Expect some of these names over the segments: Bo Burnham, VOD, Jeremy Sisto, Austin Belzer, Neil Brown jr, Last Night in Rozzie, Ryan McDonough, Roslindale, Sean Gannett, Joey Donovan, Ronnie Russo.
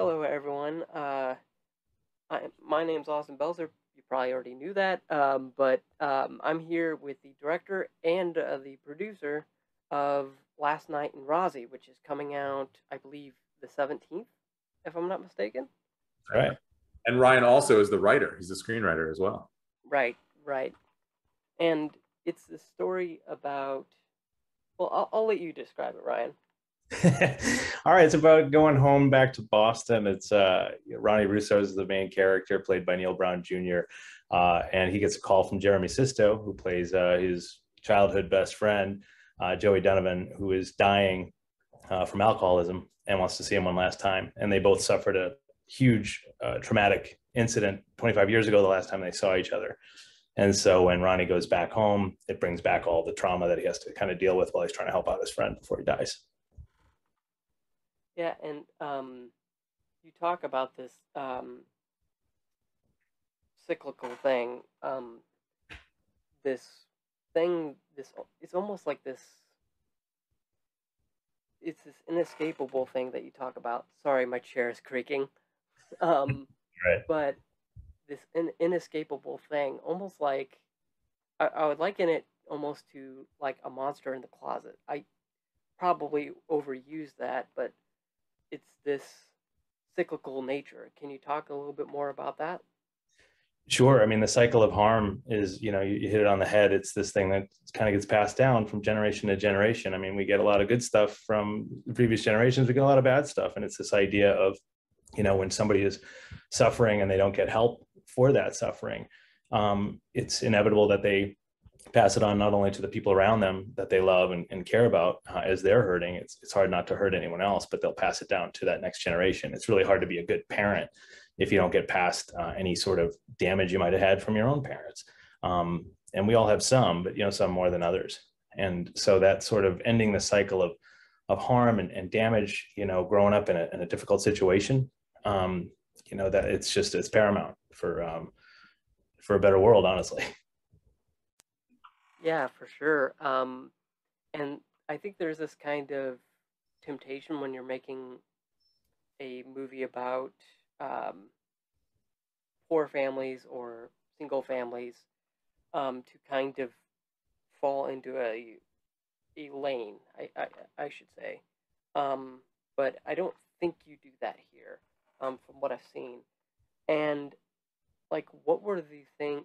Hello, everyone. My name's Austin Belzer. You probably already knew that, but I'm here with the director and the producer of Last Night in Rozzie, which is coming out, I believe, the 17th, if I'm not mistaken. All right. And Ryan also is the writer. He's the screenwriter as well. Right, right. And it's the story about, well, I'll let you describe it, Ryan. All right, it's about going home back to Boston. It's Ronnie Russo is the main character, played by Neil Brown Jr. And he gets a call from Jeremy Sisto, who plays his childhood best friend, Joey Donovan, who is dying from alcoholism and wants to see him one last time. And they both suffered a huge traumatic incident 25 years ago, the last time they saw each other. And so when Ronnie goes back home, it brings back all the trauma that he has to kind of deal with while he's trying to help out his friend before he dies. Yeah, and you talk about this cyclical thing, it's almost like this, it's this inescapable thing that you talk about. Sorry, my chair is creaking. Right. But this inescapable thing, almost like, I would liken it almost to like a monster in the closet. I probably overuse that, but it's this cyclical nature. Can you talk a little bit more about that? Sure. I mean, the cycle of harm is, you know, you hit it on the head. It's this thing that kind of gets passed down from generation to generation. I mean, we get a lot of good stuff from the previous generations. We get a lot of bad stuff. And it's this idea of, you know, when somebody is suffering and they don't get help for that suffering, it's inevitable that they pass it on not only to the people around them that they love and care about as they're hurting. It's hard not to hurt anyone else, but they'll pass it down to that next generation. It's really hard to be a good parent if you don't get past any sort of damage you might have had from your own parents. And we all have some, but you know, some more than others. And so that sort of ending the cycle of harm and damage, you know, growing up in a difficult situation, you know, that it's paramount for a better world, honestly. Yeah, for sure. And I think there's this kind of temptation when you're making a movie about poor families or single families to kind of fall into a lane, I should say. But I don't think you do that here from what I've seen. And like, what were the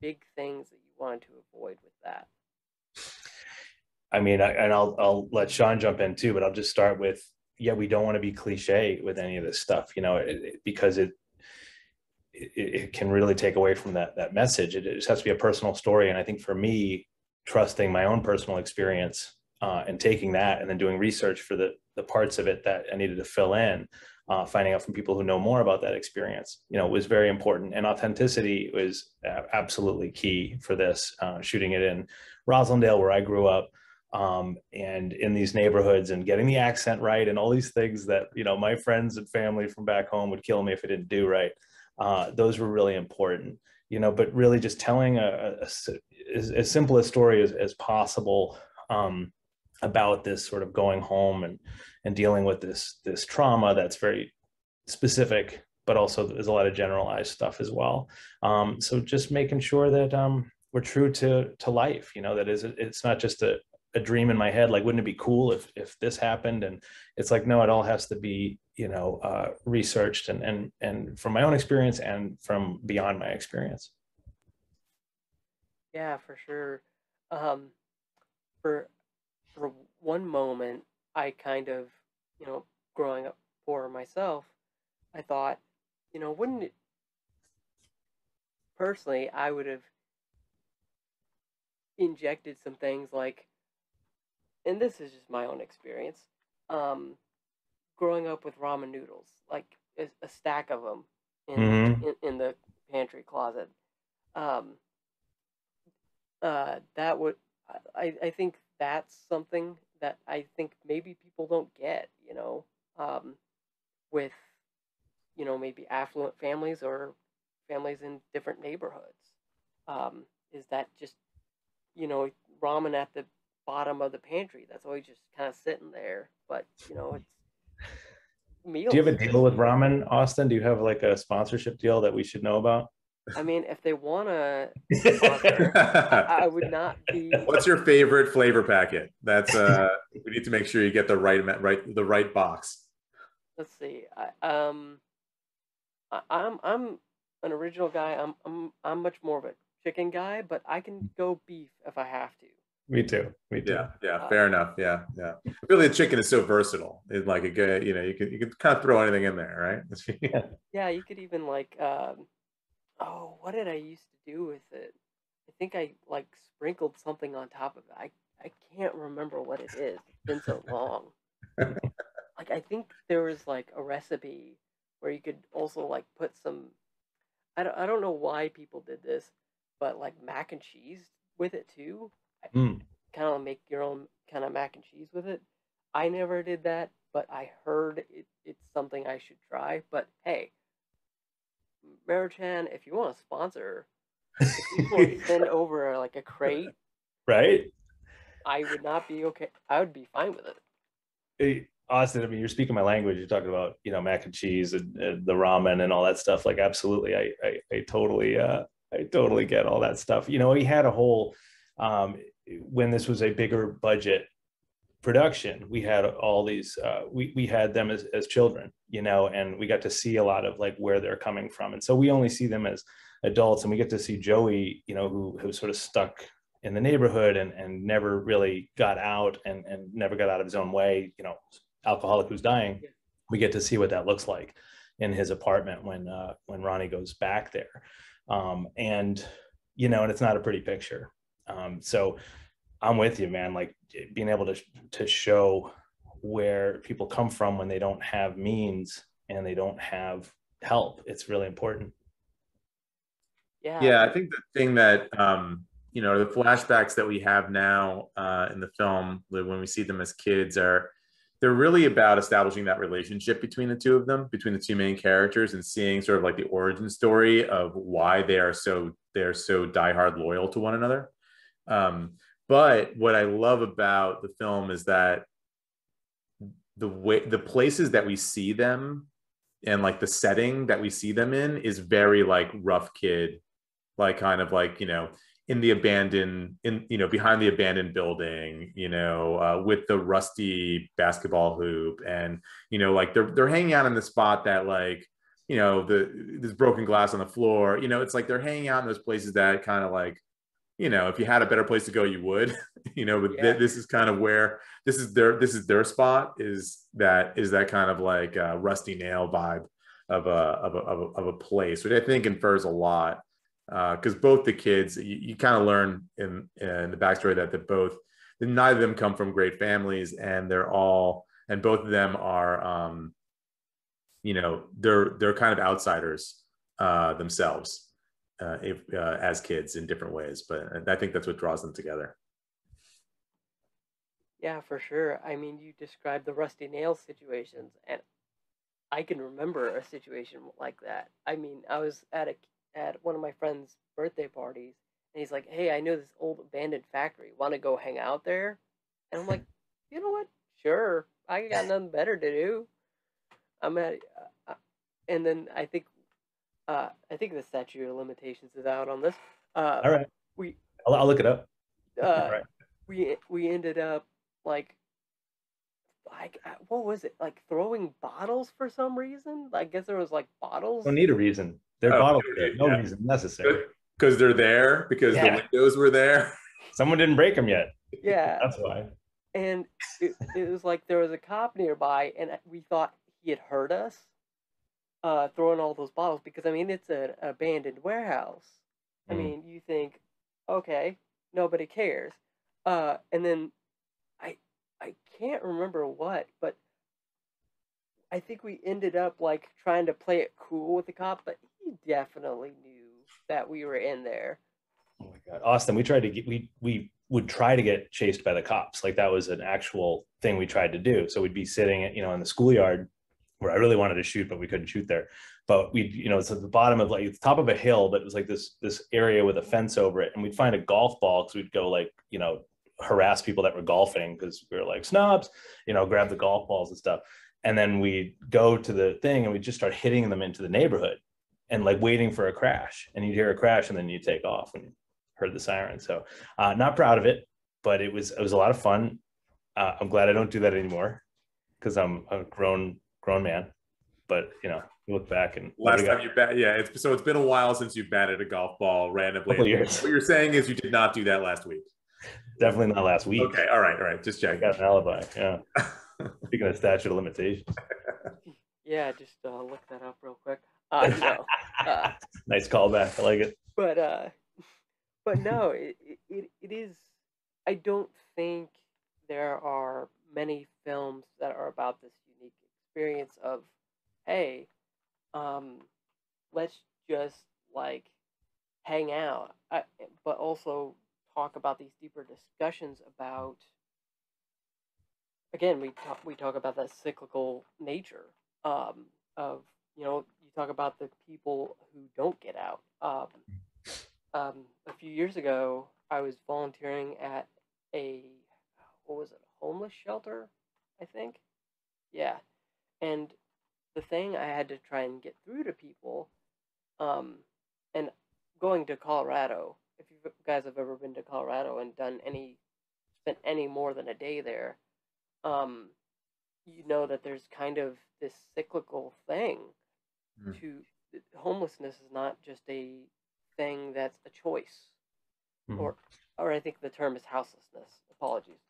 big things that you wanted to avoid with that? I mean, I'll let Sean jump in too, but I'll just start with, yeah, we don't want to be cliche with any of this stuff, you know, because it can really take away from that message. It just has to be a personal story. And I think for me, trusting my own personal experience and taking that and then doing research for the parts of it that I needed to fill in, finding out from people who know more about that experience, you know, was very important. And authenticity was absolutely key for this, shooting it in Roslindale, where I grew up, and in these neighborhoods, and getting the accent right and all these things that, you know, my friends and family from back home would kill me if I didn't do right. Those were really important, you know, but really just telling as simple a story as possible, about this sort of going home and dealing with this trauma that's very specific, but also there's a lot of generalized stuff as well. So just making sure that we're true to life, you know, that is, it's not just a dream in my head, like, wouldn't it be cool if this happened? And it's like, no, it all has to be, you know, researched and from my own experience and from beyond my experience. Yeah, for sure. For one moment, I kind of, you know, growing up poor myself, I thought, you know, wouldn't it, personally, I would have injected some things like, and this is just my own experience, growing up with ramen noodles, like a stack of them in the pantry closet. That would, I think that's something that I think maybe people don't get, you know, with, you know, maybe affluent families or families in different neighborhoods, is that just, you know, ramen at the bottom of the pantry, that's always just kind of sitting there, but, you know, it's meals. Do you have a deal with ramen, Austin? Do you have like a sponsorship deal that we should know about? I mean, if they want to sponsor, I would not be. What's your favorite flavor packet? That's we need to make sure you get the right box. Let's see. I'm an original guy. I'm much more of a chicken guy, but I can go beef if I have to. Me too. Me too. Yeah. Yeah. Fair enough. Yeah. Yeah. Really, the chicken is so versatile. It's like a good, you know, you could kind of throw anything in there, right? Yeah. Yeah. You could even like. Oh, what did I used to do with it? I think I like sprinkled something on top of it. I can't remember what it is. It's been so long. Like I think there was like a recipe where you could also like put some. I don't know why people did this, but like mac and cheese with it too. Kind of make your own kind of mac and cheese with it. I never did that, but I heard it's something I should try. But hey. Mero-chan, if you want to sponsor, send over like a crate, right? I would not be okay. I would be fine with it. Hey, Austin, I mean, you're speaking my language. You're talking about, you know, mac and cheese and the ramen and all that stuff. Like, absolutely, I totally get all that stuff. You know, he had a whole when this was a bigger budget production, we had all these we had them as children, you know, and we got to see a lot of like where they're coming from, and so we only see them as adults, and we get to see Joey, you know, who sort of stuck in the neighborhood and never really got out and never got out of his own way, you know, alcoholic who's dying. We get to see what that looks like in his apartment when Ronnie goes back there, and you know, and it's not a pretty picture. So I'm with you, man. Like being able to show where people come from when they don't have means and they don't have help. It's really important. Yeah. Yeah. I think the thing that, you know, the flashbacks that we have now in the film, when we see them as kids, they're really about establishing that relationship between the two of them, between the two main characters, and seeing sort of like the origin story of why they're so diehard loyal to one another. But what I love about the film is that the places that we see them and like the setting that we see them in is very like rough kid, like kind of like, you know, behind the abandoned building, you know, with the rusty basketball hoop, and, you know, like they're hanging out in the spot that like, you know, there's broken glass on the floor, you know, it's like they're hanging out in those places that kind of like, you know, if you had a better place to go, you would, you know, but yeah. This is kind of where this is their spot, is that kind of like a rusty nail vibe of a place, which I think infers a lot, because both the kids, you kind of learn in the backstory that neither of them come from great families, and both of them are, you know, they're kind of outsiders themselves. As kids in different ways, but I think that's what draws them together. Yeah, for sure. I mean, you described the rusty nail situations, and I can remember a situation like that. I mean, I was at one of my friend's birthday parties, and he's like, hey, I know this old abandoned factory. Want to go hang out there? And I'm like, you know what? Sure. I got nothing better to do. And then I think the statute of limitations is out on this. All right. I'll look it up. All right. We ended up like what was it? Like throwing bottles for some reason? I guess there was like bottles. Don't need a reason. They're bottles. No reason necessary. Because they're there. Because the windows were there. Someone didn't break them yet. Yeah. That's why. And it was like there was a cop nearby, and we thought he had heard us. Throwing all those bottles, because I mean it's an abandoned warehouse. I mean, you think, okay, nobody cares, and then I can't remember what, but I think we ended up like trying to play it cool with the cop, but he definitely knew that we were in there. Oh my God, Austin! We tried to get we would try to get chased by the cops. Like that was an actual thing we tried to do. So we'd be sitting, you know, in the schoolyard, where I really wanted to shoot, but we couldn't shoot there. But we'd, you know, it's at the bottom of like the top of a hill, but it was like this area with a fence over it. And we'd find a golf ball, because we'd go like, you know, harass people that were golfing, because we were like snobs, you know, grab the golf balls and stuff. And then we go to the thing and we just start hitting them into the neighborhood and like waiting for a crash, and you'd hear a crash and then you take off and heard the siren. So not proud of it, but it was a lot of fun. I'm glad I don't do that anymore because I'm a grown man, but you know, you look back and last time you bat, yeah. So it's been a while since you batted a golf ball randomly. What you're saying is you did not do that last week. Definitely not last week. Okay. All right. Just check. I got an alibi. Yeah. Speaking of statute of limitations. Yeah. Just look that up real quick. Nice callback. I like it. But no, it is. I don't think there are many films that are about this unique experience of, hey, let's just like hang out, but also talk about these deeper discussions about. Again, we talk about that cyclical nature of, you know, you talk about the people who don't get out. A few years ago, I was volunteering at a homeless shelter, I think. Yeah. And the thing I had to try and get through to people, and going to Colorado, if you guys have ever been to Colorado and spent any more than a day there, you know that there's kind of this cyclical thing to homelessness is not just a thing that's a choice, or I think the term is houselessness. Apologies.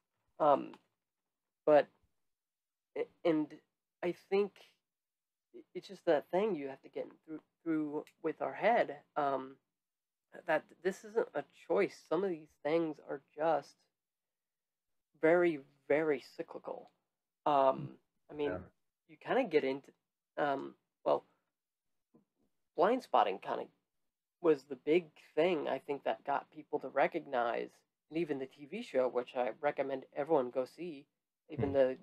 But, and I think it's just that thing you have to get through with our head, that this isn't a choice. Some of these things are just very, very cyclical. I mean, you kind of get into, well, blind spotting kind of was the big thing, I think, that got people to recognize, and even the TV show, which I recommend everyone go see, even though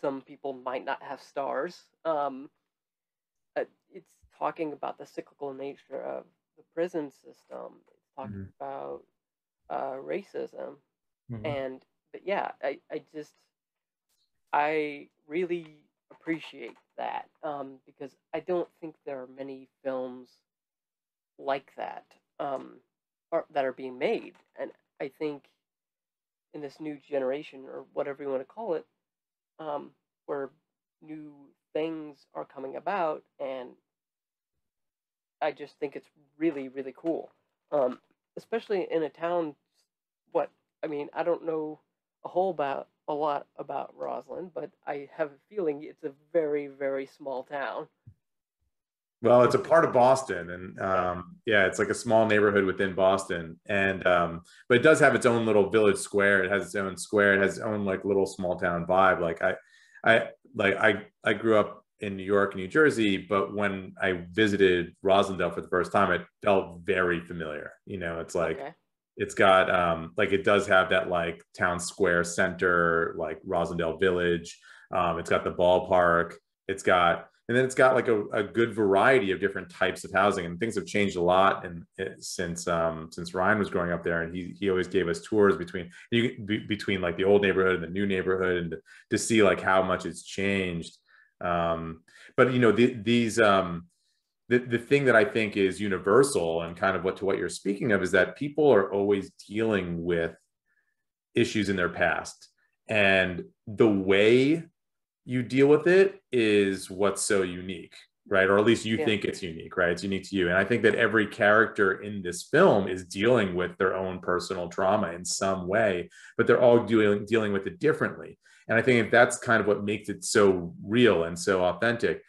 some people might not have stars. It's talking about the cyclical nature of the prison system. It's talking about racism. But yeah, I just, I really appreciate that, because I don't think there are many films like that that are being made. And I think in this new generation, or whatever you want to call it, where new things are coming about, and I just think it's really, really cool. Especially in a town, I don't know a lot about Roslyn, but I have a feeling it's a very, very small town. Well, it's a part of Boston, and yeah, it's like a small neighborhood within Boston, and but it does have its own little village square. It has its own square. It has its own like little small town vibe. Like I grew up in New York and New Jersey, but when I visited Roslindale for the first time, it felt very familiar. You know, it's like. Okay. It's got, like, it does have that, like, town square center, like, Roslindale Village. It's got the ballpark. It's got, and then it's got, like, a good variety of different types of housing. And things have changed a lot since Ryan was growing up there. And he always gave us tours between like, the old neighborhood and the new neighborhood, and to see, like, how much it's changed. But, you know, the thing that I think is universal, and kind of what you're speaking of, is that people are always dealing with issues in their past, and the way you deal with it is what's so unique, right? Or at least you think it's unique, right? It's unique to you. And I think that every character in this film is dealing with their own personal trauma in some way, but they're all dealing with it differently. And I think that's kind of what makes it so real and so authentic.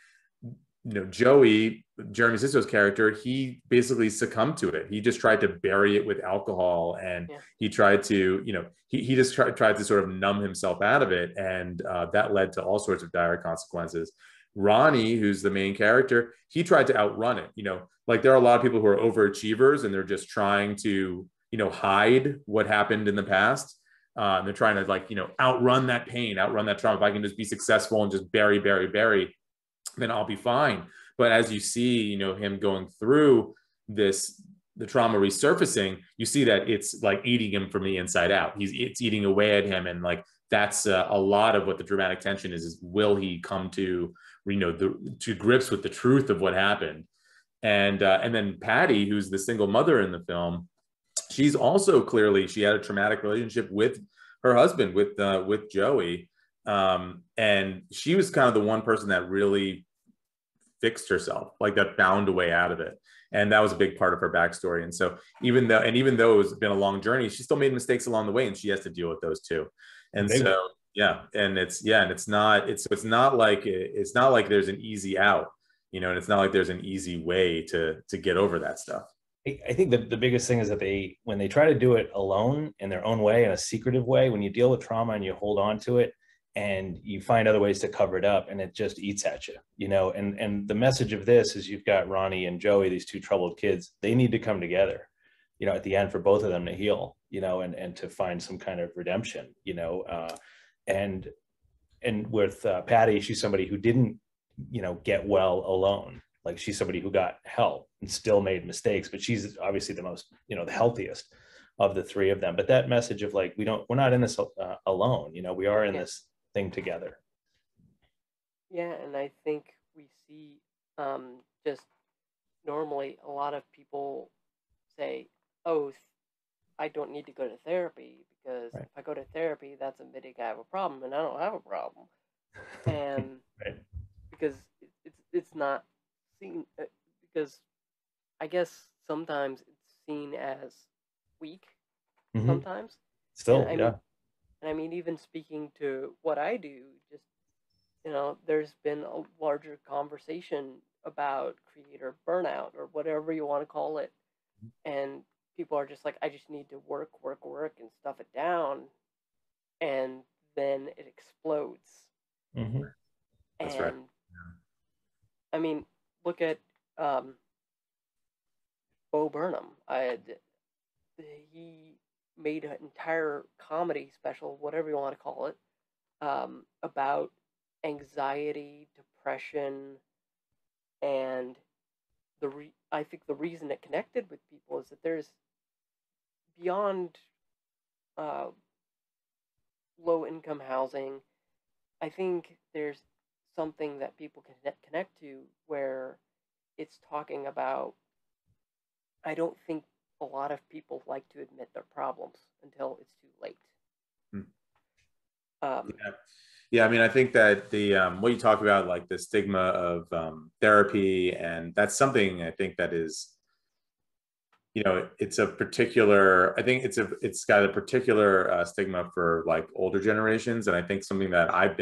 You know, Joey, Jeremy Sisto's character, he basically succumbed to it. He just tried to bury it with alcohol, and he tried to, you know, he just tried to sort of numb himself out of it. And that led to all sorts of dire consequences. Ronnie, who's the main character, he tried to outrun it. You know, like, there are a lot of people who are overachievers, and they're just trying to, you know, hide what happened in the past. They're trying to, like, you know, outrun that pain, outrun that trauma. If I can just be successful and just bury, then I'll be fine. But as you see, you know, him going through this, the trauma resurfacing, you see that it's like eating him from the inside out. It's eating away at him, and like that's a lot of what the dramatic tension is will he come to, you know, to grips with the truth of what happened? And then Patty, who's the single mother in the film, she's also clearly, she had a traumatic relationship with her husband, with Joey. And she was kind of the one person that really fixed herself, like that found a way out of it. And that was a big part of her backstory. And so even though it's been a long journey, she still made mistakes along the way, and she has to deal with those too. And maybe. So, yeah. And it's not like there's an easy out, you know, and it's not like there's an easy way to get over that stuff. I think the biggest thing is that when they try to do it alone in their own way, in a secretive way, when you deal with trauma and you hold on to it and you find other ways to cover it up, and it just eats at you, you know, and the message of this is you've got Ronnie and Joey, these two troubled kids, they need to come together, you know, at the end for both of them to heal, you know, and to find some kind of redemption, you know, and with Patty, she's somebody who didn't, you know, get well alone. Like, she's somebody who got help and still made mistakes, but she's obviously the most, you know, the healthiest of the three of them. But that message of like, we're not in this alone, you know, we are in this thing together. Yeah. And I think we see just normally a lot of people say, oh, I don't need to go to therapy because right. If I go to therapy, that's admitting I have a problem, and I don't have a problem. And right. Because it's not seen, because I guess sometimes it's seen as weak, mm-hmm. sometimes. Still, and I mean, even speaking to what I do, just, you know, there's been a larger conversation about creator burnout or whatever you want to call it. And people are just like, I just need to work and stuff it down. And then it explodes. Mm-hmm. That's right. I mean, look at Bo Burnham. He made an entire comedy special, whatever you want to call it, about anxiety, depression, and I think the reason it connected with people is that there's beyond low-income housing, I think there's something that people can connect to where it's talking about, I don't think a lot of people like to admit their problems until it's too late. Hmm. Yeah, I mean, I think that the what you talk about, like the stigma of therapy, and that's something I think that is, you know, it's got a particular stigma for like older generations. And I think something that I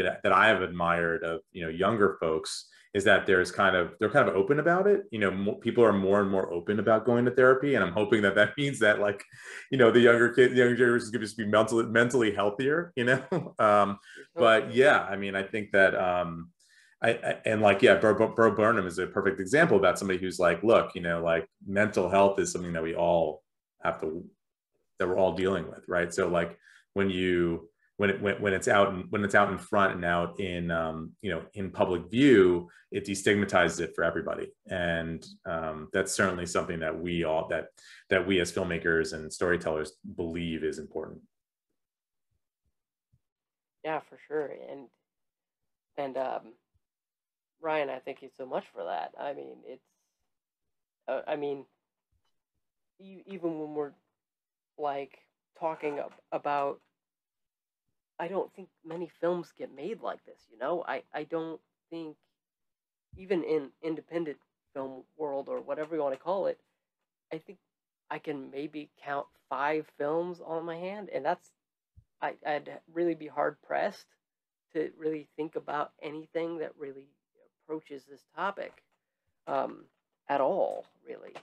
have admired of, you know, younger folks is that they're kind of open about it. You know, people are more and more open about going to therapy. And I'm hoping that that means that, like, you know, the younger generations could just be mentally healthier, you know? But yeah, I mean, I think that, Bo Burnham is a perfect example about somebody who's like, look, you know, like mental health is something that we're all dealing with. Right. So like when it's out in front and out in, you know, in public view, it destigmatizes it for everybody. And that's certainly something that we as filmmakers and storytellers believe is important. Yeah, for sure. And Ryan, I thank you so much for that. I mean, even when we're like talking about, I don't think many films get made like this, you know? I don't think, even in independent film world or whatever you want to call it, I think I can maybe count 5 films on my hand, and that's, I'd really be hard-pressed to really think about anything that really approaches this topic at all, really.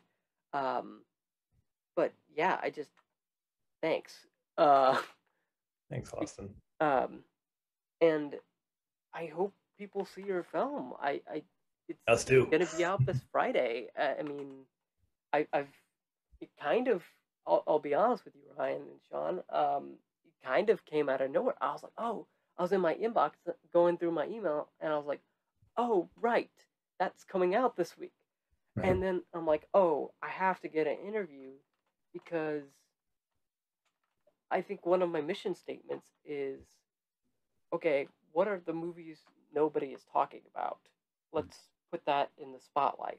But yeah, I just, thanks. Thanks, Austin. And I hope people see your film. It's going to be out this Friday. I mean, I'll be honest with you, Ryan and Sean, it kind of came out of nowhere. I was like, oh, I was in my inbox going through my email, and I was like, oh, right, that's coming out this week. Right. And then I'm like, oh, I have to get an interview, because I think one of my mission statements is okay, what are the movies nobody is talking about? Let's put that in the spotlight.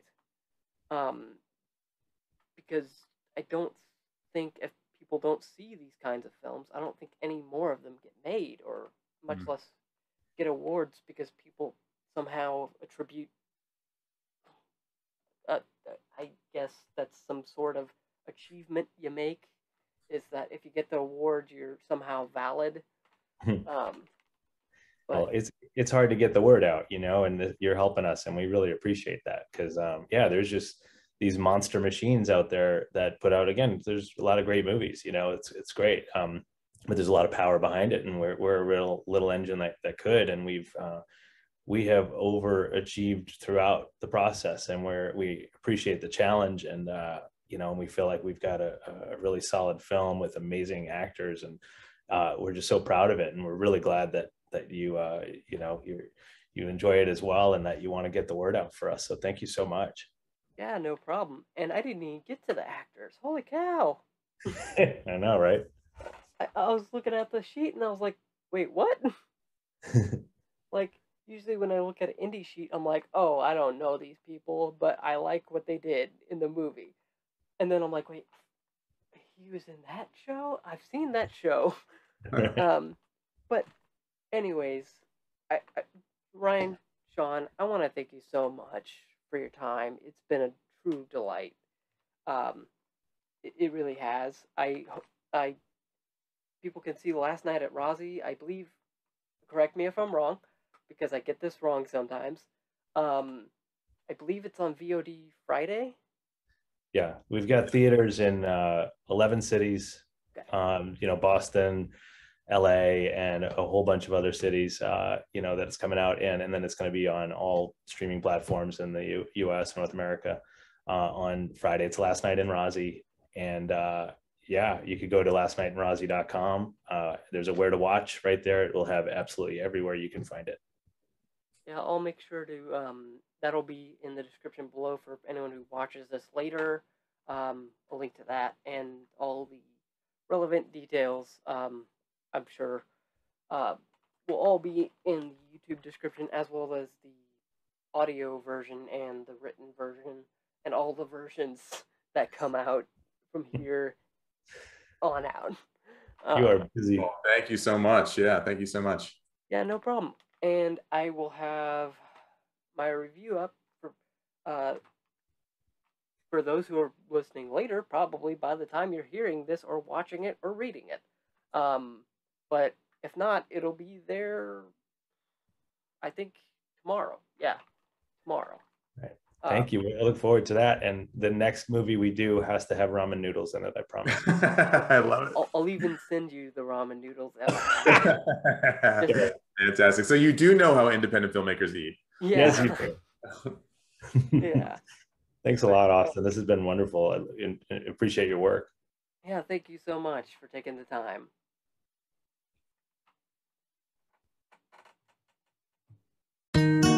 Because I don't think if people don't see these kinds of films, I don't think any more of them get made, or much less get awards, because people somehow attribute, I guess that's some sort of achievement you make, is that if you get the award, you're somehow valid. Well, it's hard to get the word out, you know, and you're helping us, and we really appreciate that, because yeah, there's just these monster machines out there that put out, again, there's a lot of great movies, you know, it's great, but there's a lot of power behind it, and we're a real little engine that could, and we have overachieved throughout the process, and we appreciate the challenge, and you know, and we feel like we've got a really solid film with amazing actors, and we're just so proud of it, and we're really glad that you you know, you enjoy it as well, and that you want to get the word out for us. So thank you so much. Yeah, no problem. And I didn't even get to the actors. Holy cow! I know, right? I was looking at the sheet and I was like, wait, what? Like, usually when I look at an indie sheet, I'm like, oh, I don't know these people, but I like what they did in the movie. And then I'm like, wait, he was in that show? I've seen that show. But anyways, Ryan, Sean, I want to thank you so much for your time. It's been a true delight. It really has. I people can see Last Night at Rozzie, I believe, correct me if I'm wrong, because I get this wrong sometimes. I believe it's on VOD Friday. Yeah, we've got theaters in 11 cities, okay. You know, Boston, LA, and a whole bunch of other cities, you know, that it's coming out in, and then it's going to be on all streaming platforms in the US, North America, on Friday. It's Last Night in Rozzie, and yeah, you could go to lastnightinrozzie.com. There's a where to watch right there. It will have absolutely everywhere you can find it. Yeah, I'll make sure to, that'll be in the description below for anyone who watches this later, a link to that and all the relevant details, I'm sure, will all be in the YouTube description, as well as the audio version and the written version and all the versions that come out from here on out. You are busy. Well, thank you so much. Yeah, thank you so much. Yeah, no problem. And I will have my review up for those who are listening later, probably by the time you're hearing this or watching it or reading it. But if not, it'll be there, I think, tomorrow. Yeah, tomorrow. Right. Thank you. I look forward to that. And the next movie we do has to have ramen noodles in it, I promise. I love it. I'll even send you the ramen noodles. Fantastic. So you do know how independent filmmakers eat. Yeah. Yes, you do. Yeah. Thanks a lot, Austin. This has been wonderful. I appreciate your work. Yeah, thank you so much for taking the time.